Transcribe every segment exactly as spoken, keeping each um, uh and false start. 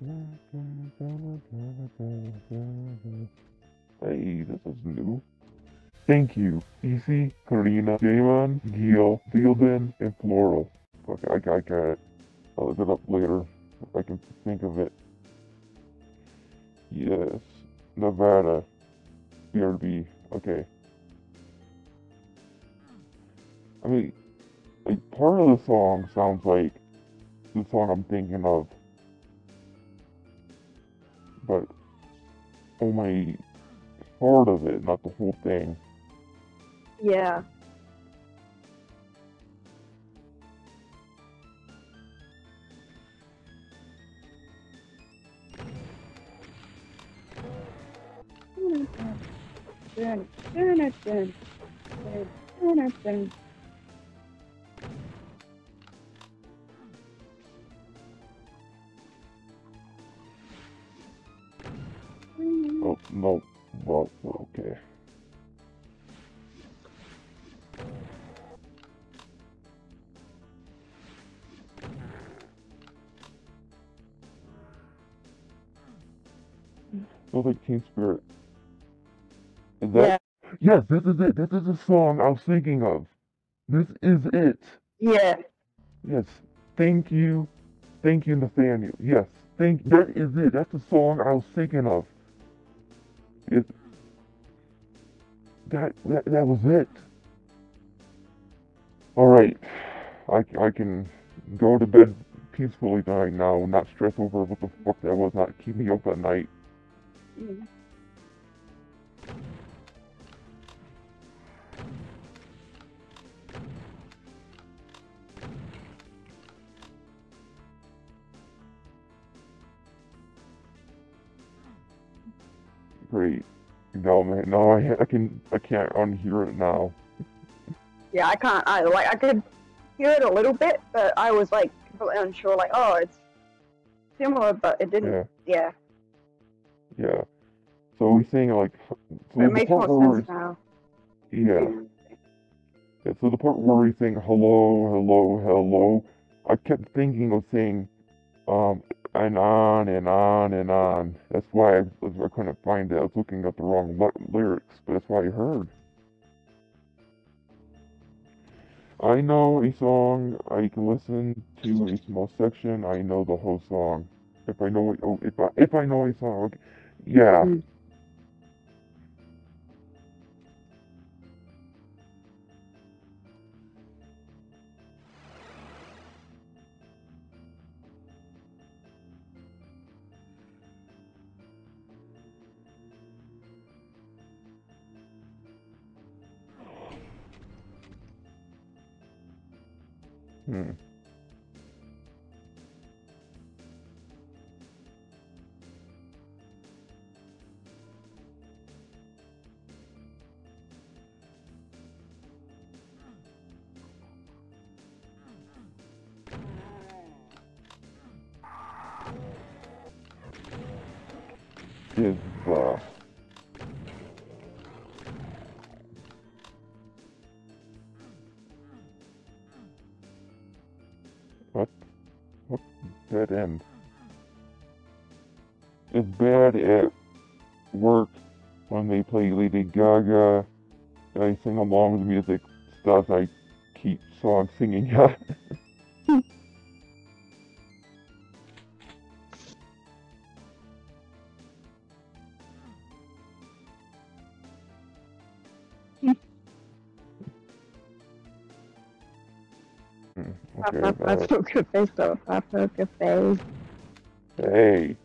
Hey, this is new. Thank you, Easy, Karina, Gaiman, Gio, Dyldan, and Floral. Okay, I, I got it. I'll look it up later if I can think of it. Yes, Nevada, B R B. Okay. I mean, like, part of the song sounds like the song I'm thinking of. But only part of it, not the whole thing. Yeah. Oh, no, well, okay. Sounds like Teen Spirit. Is that? Yeah. Yes, this is it. This is the song I was thinking of. This is it. Yeah. Yes. Thank you. Thank you, Nathaniel. Yes. Thank. That is it. That's the song I was thinking of. It, that, that that was it. Alright, I, I can go to bed peacefully tonight now, not stress over what the fuck that was, not keep me up at night. Mm. Great. No man, no, I I can I can't unhear it now. Yeah, I can't either. Like I could hear it a little bit, but I was like completely unsure. Like, oh, it's similar, but it didn't. Yeah. Yeah. yeah. So we sing like. So it makes more sense now. Yeah. yeah. So the part where we sing hello, hello, hello, I kept thinking of saying, um. And on and on and on. That's why I, I couldn't find it. I was looking up the wrong lyrics, but that's what I heard. I know a song. I can listen to a small section. I know the whole song. If I know, oh, if I if I know a song, okay. Yeah. Hmm. Is uh dead end. It's bad at work when they play Lady Gaga. I sing along with the music stuff. I keep song singing. Okay, I, I, I broke your face though. I broke your face. Hey.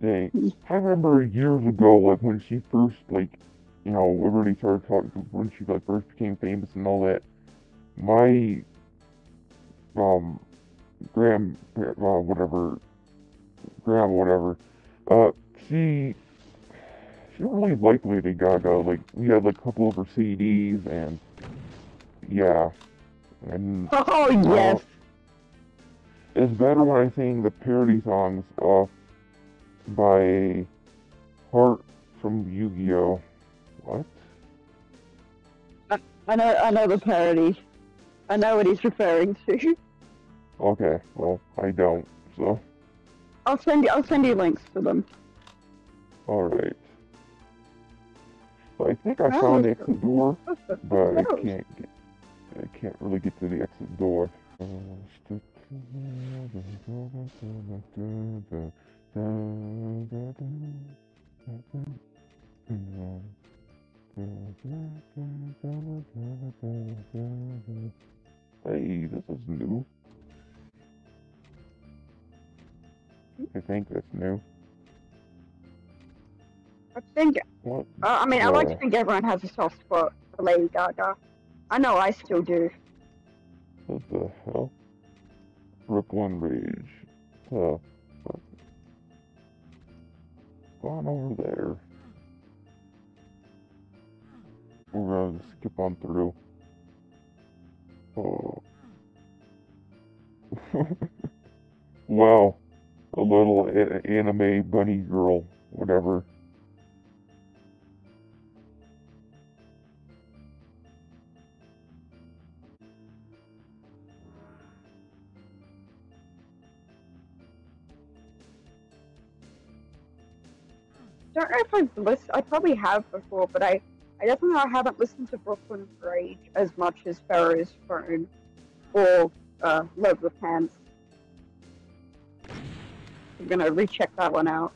Hey. I remember years ago, like when she first, like, you know, everybody started talking when she like first became famous and all that. My um grand uh, whatever grandma whatever. Uh she she really liked Lady Gaga. Like we had like a couple of her C Ds and yeah. And, oh, yes! Uh, it's better when I sing the parody songs off by Hart from Yu-Gi-Oh. What? I, I know I know the parody. I know what he's referring to. Okay, well, I don't, though. I'll send you. I'll send you links to them. All right. So I think I found the exit door, but I can't. Get, I can't really get to the exit door. Hey, this is new. I think that's new. I think. What? Uh, I mean, I like to think everyone has a soft spot for Lady Gaga. I know I still do. What the hell? Brooklyn Rage. Oh, what's going on over there? We're gonna skip on through. Oh. Wow. A little anime bunny girl, whatever. I don't know if I've listened, I probably have before, but I, I definitely I haven't listened to Brooklyn Rage as much as Pharaoh's Phone or uh, Love With Pants. I'm gonna recheck that one out.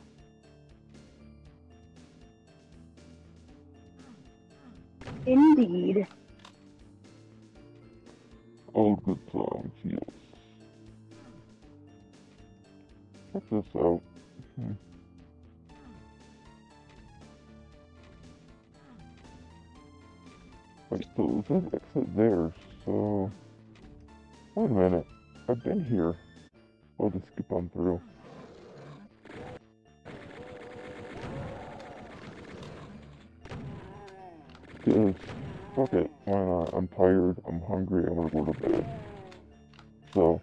Indeed. All good songs, yes. Check this out. Hmm. Wait, so there's an exit there, so... Wait a minute, I've been here. I'll just skip on through. Yes, fuck it, why not? I'm tired, I'm hungry, I want to go to bed. So...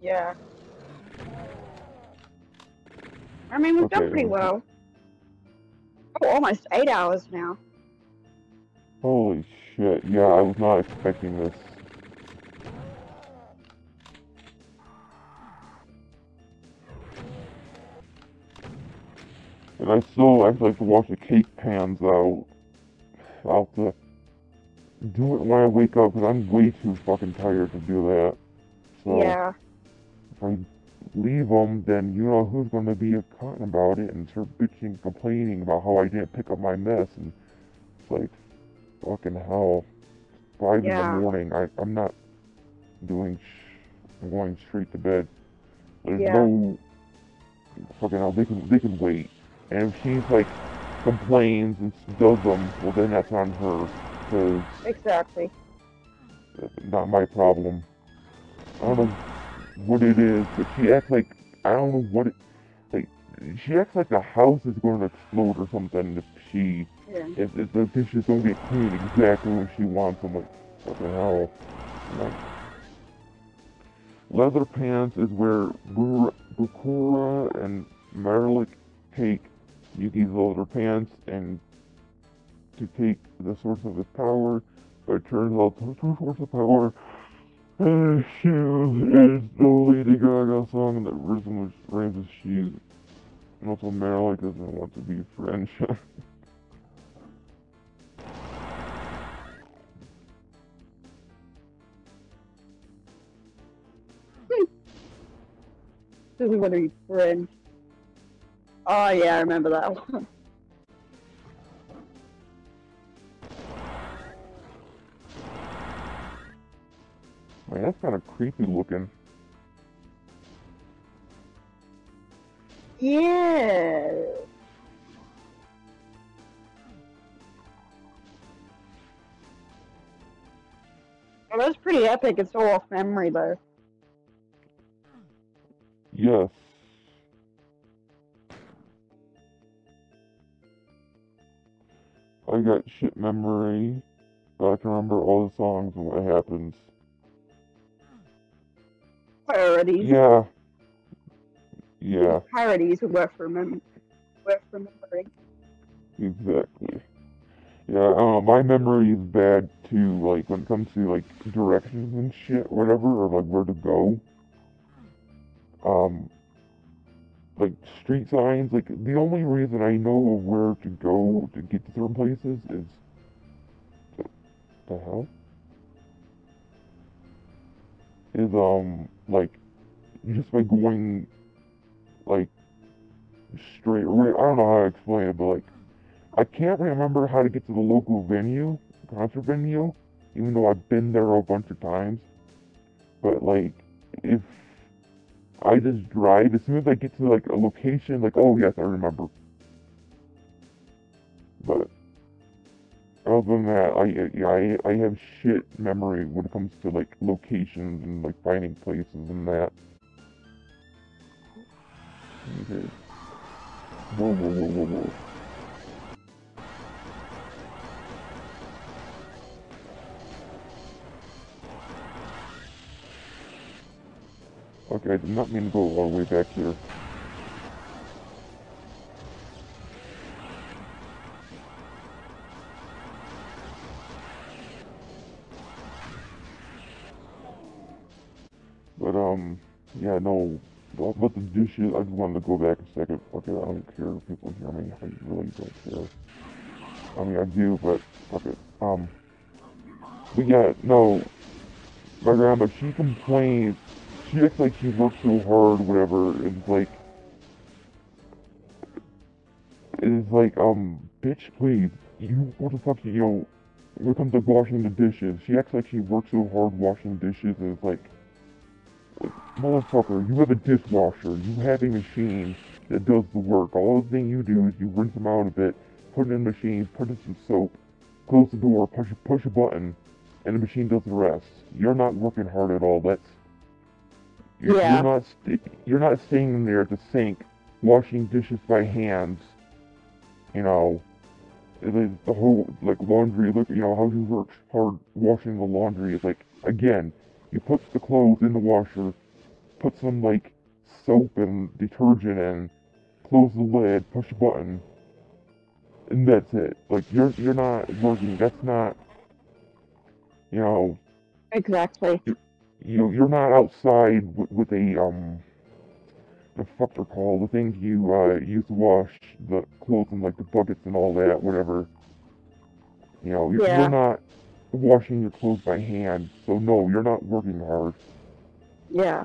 Yeah. I mean, we've okay, done pretty well. Oh, almost eight hours now. Holy shit, yeah, I was not expecting this. And I still actually have to wash the cake pans out. I'll have to do it when I wake up, because I'm way too fucking tired to do that. So, yeah. If I leave them, then you know who's going to be a cotton about it and start bitching, complaining about how I didn't pick up my mess, and it's like, fucking hell. Five yeah. in the morning, I, I'm not doing sh I'm going straight to bed. There's yeah. no, fucking hell, they can, they can wait. And if she's like, complains and does them, well then that's on her, because... Exactly. Not my problem. I don't know what it is, but she acts like, I don't know what it, like, she acts like the house is going to explode or something if she, yeah. if, if the dishes don't get cleaned exactly when she wants them, like, what the hell. Like, Leather Pants is where Bukura and Merlik take Yuki's leather pants and to take the source of his power, but it turns out the true source of power Uh, shoes is the Lady Gaga song that Rhythm of Strangers shoes. And also Marilyn doesn't want to be French. Doesn't want to be French. Oh yeah, I remember that one. Man, that's kind of creepy looking. Yeah. Well, that's pretty epic. It's all off memory, though. Yes. I got shit memory, but I can remember all the songs and what happens. Parodies. Yeah. Yeah. Parodies were worth remembering. Exactly. Yeah, I don't know, my memory is bad too, like, when it comes to, like, directions and shit, whatever, or, like, where to go. Um, like, street signs, like, the only reason I know where to go to get to certain places is... What the hell? Is, um, like, just by going, like, straight, right, I don't know how to explain it, but, like, I can't remember how to get to the local venue, concert venue, even though I've been there a bunch of times. But, like, if I just drive, as soon as I get to, like, a location, like, oh, yes, I remember. But, other than that, I, I, I have shit memory when it comes to, like, locations and, like, finding places and that. Okay. Whoa, whoa, whoa, whoa, whoa. Okay, I did not mean to go all the way back here. But, um, yeah, no, about the douches, I just wanted to go back a second. Fuck it, I don't care if people hear me, I really don't care. I mean, I do, but fuck it. Um, but yeah, no, my grandma, she complains. She acts like she works so hard, whatever, and it's like, it's like, um, bitch, please, you, what the fuck, you know, when it comes to washing the dishes, she acts like she works so hard washing dishes, and it's like, like motherfucker, you have a dishwasher, you have a machine that does the work, all the thing you do is you rinse them out a bit, put it in a machine, put in some soap, close the door, push, push a button, and the machine does the rest. You're not working hard at all, that's... You're, yeah. you're not st you're not staying there at the sink, washing dishes by hands. You know, the whole like laundry. Look, you know how she works hard washing the laundry. It's like again, you put the clothes in the washer, put some like soap and detergent in, close the lid, push a button, and that's it. Like you're you're not working. That's not. You know. Exactly. You know, you're not outside with, with a, um, the fuck they're called, the things you, uh, use to wash the clothes and, like, the buckets and all that, whatever. You know, you're, yeah. you're not washing your clothes by hand, so no, you're not working hard. Yeah.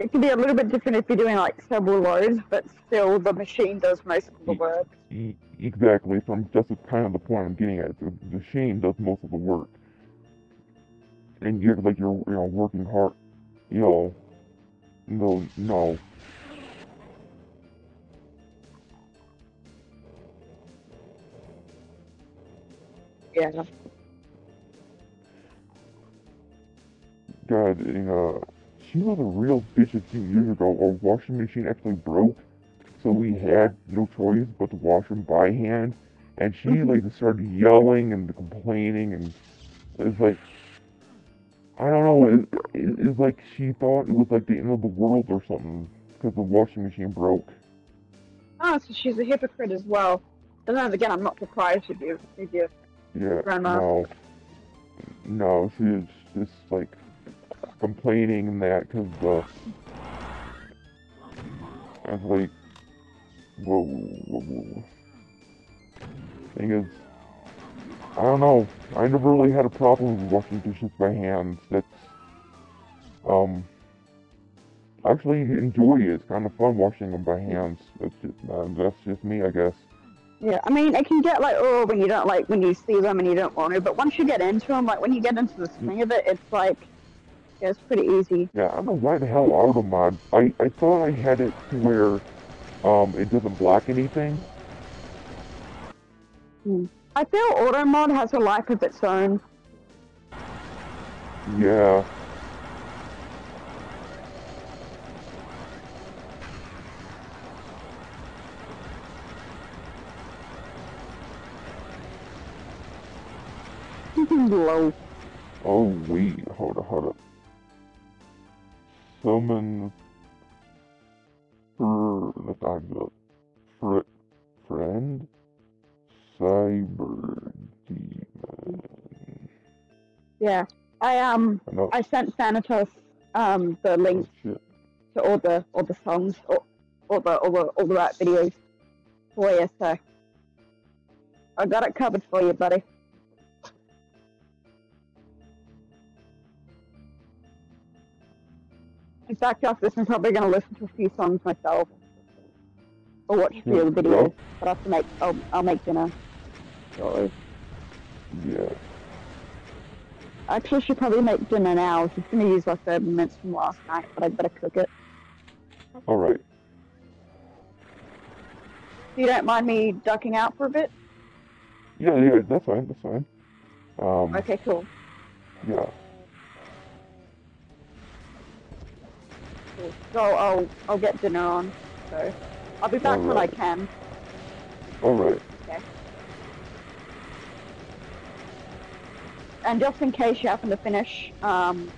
It can be a little bit different if you're doing, like, several loads, but still the machine does most of the work. Exactly, so I'm, that's kind of the point I'm getting at. The machine does most of the work. And you act like you're, you know, working hard, you know, no, no. Yeah. God, you know, she was a real bitch a few years ago. Our washing machine actually broke, so we had no choice but to wash them by hand. And she, like, started yelling and complaining, and it's like... I don't know, it, it, it's like she thought it was like the end of the world or something, because the washing machine broke. Oh, so she's a hypocrite as well. But then again, I'm not surprised she'd be with your yeah, grandma. No, no, she was just like complaining and that, because uh, I was like, whoa, whoa, whoa, whoa. Thing is, I don't know. I never really had a problem with washing dishes by hand. That's, um, I actually enjoy it. It's kind of fun washing them by hands. That's just, um, that's just me, I guess. Yeah, I mean, it can get like, oh, when you don't like, when you see them and you don't want to, but once you get into them, like when you get into the swing of it, it's like, yeah, it's pretty easy. Yeah, I don't know why the hell Automod, I, I thought I had it to where, um, it doesn't block anything. Hmm. I feel Automod has a life of its own. Yeah. Low. Oh, wait. Hold up, hold up. Summon... For... Let's talk about... For... friend, Cyber Demon. Yeah, I um, I, I sent Thanatos um the link oh, to all the all the songs, all, all the all the all the right videos for you. So I got it covered for you, buddy. In fact, after this, I'm probably going to listen to a few songs myself, or watch a few of the videos. But I have to make, I'll, I'll make dinner. Oh, yeah. I actually should probably make dinner now. I'm just going to use my third minutes from last night, but I better cook it. All right. You don't mind me ducking out for a bit? Yeah, yeah, that's fine, that's fine. Um, okay, cool. Yeah. So I'll I'll get dinner on. So I'll be back when I can. All right. Okay. And just in case you happen to finish, um,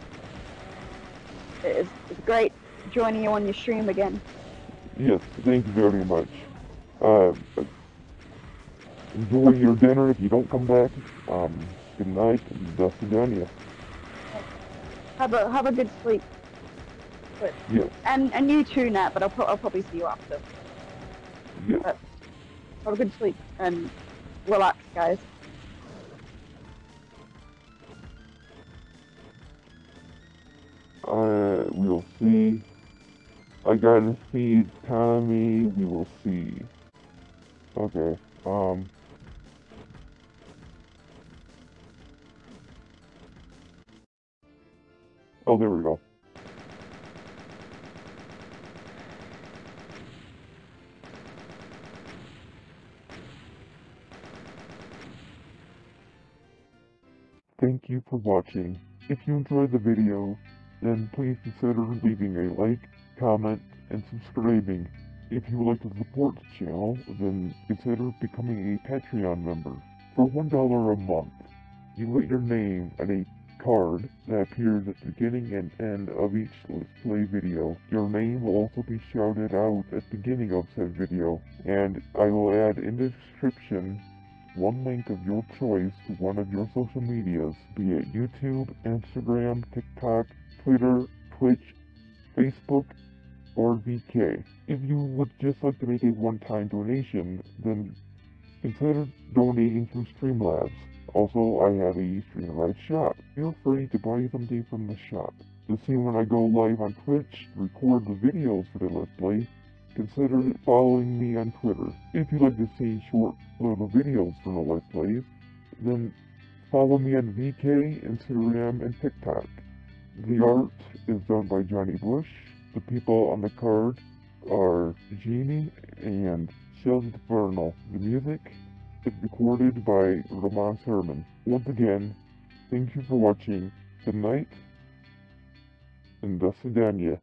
it's, it's great joining you on your stream again. Yes, thank you very much. Uh, enjoy your dinner. If you don't come back, um, good night and dusty down you. Have a have a good sleep. But, yeah. and, and you too, Nat, but I'll, pro I'll probably see you after. Yeah. But have a good sleep and relax, guys. Uh, we will see. I gotta see Tommy. We will see. Okay. Um. Oh, there we go. Thank you for watching. If you enjoyed the video, then please consider leaving a like, comment, and subscribing. If you would like to support the channel, then consider becoming a Patreon member. For one dollar a month, you let your name on a card that appears at the beginning and end of each Let's Play video. Your name will also be shouted out at the beginning of said video, and I will add in the description one link of your choice to one of your social medias, be it YouTube, Instagram, TikTok, Twitter, Twitch, Facebook, or V K. If you would just like to make a one-time donation, then consider donating through Streamlabs. Also, I have a Streamlabs shop. Feel free to buy something from the shop. To see when I go live on Twitch, record the videos for the Let's Play, consider following me on Twitter. If you'd like to see short little videos from the Let's Plays, then follow me on V K, Instagram, and TikTok. The art is done by Johnny Bush. The people on the card are Jeany and Shelly D'inferno. The music is recorded by Roman Surman. Once again, thank you for watching. Good night, and до свидания.